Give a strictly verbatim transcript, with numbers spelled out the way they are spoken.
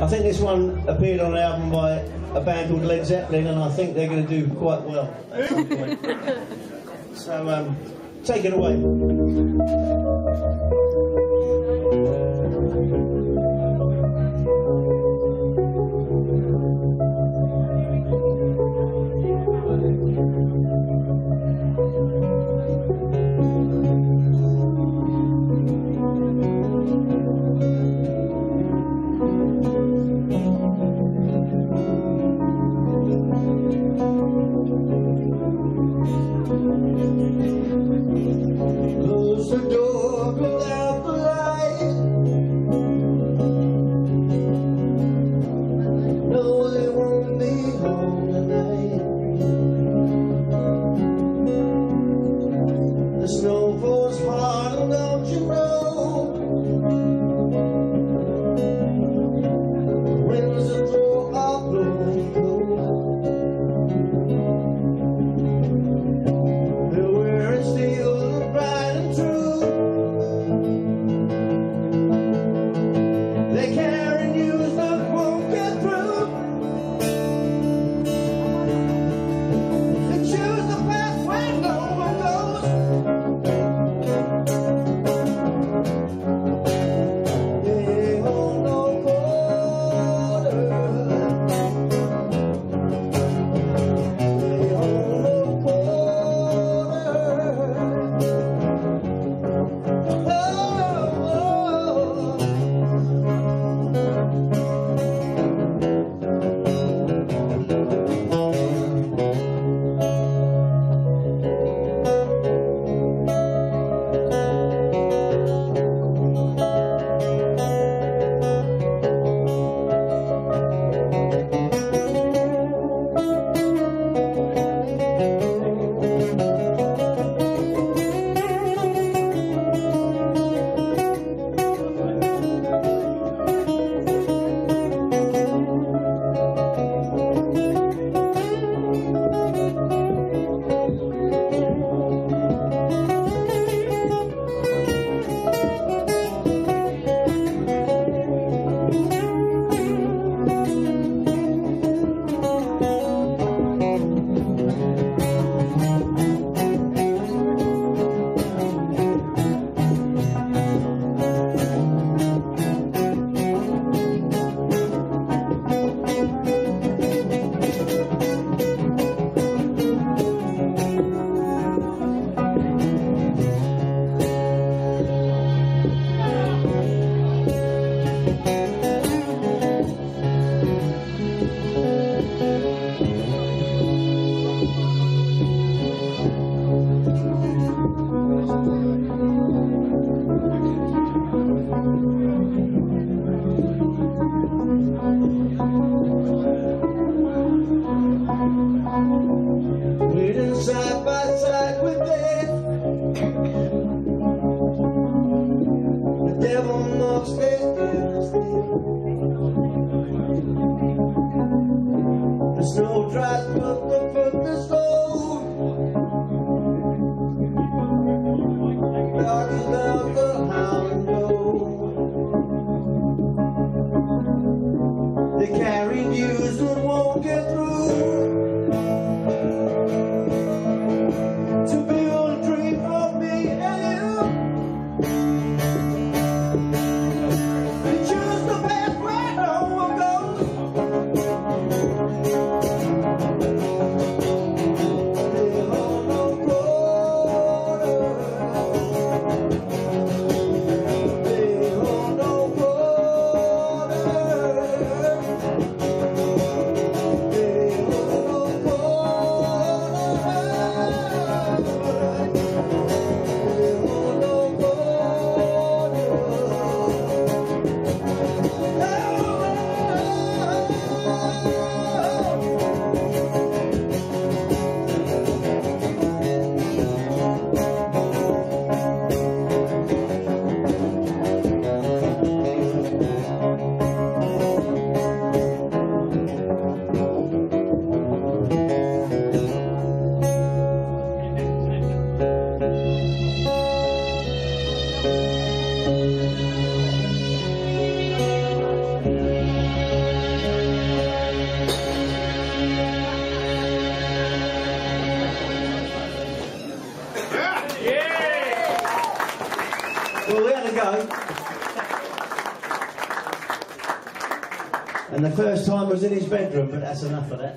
I think this one appeared on an album by a band called Led Zeppelin, and I think they're going to do quite well at some point. So, um, take it away. Yeah. Well, we had a go. And the first time was in his bedroom, but that's enough of that.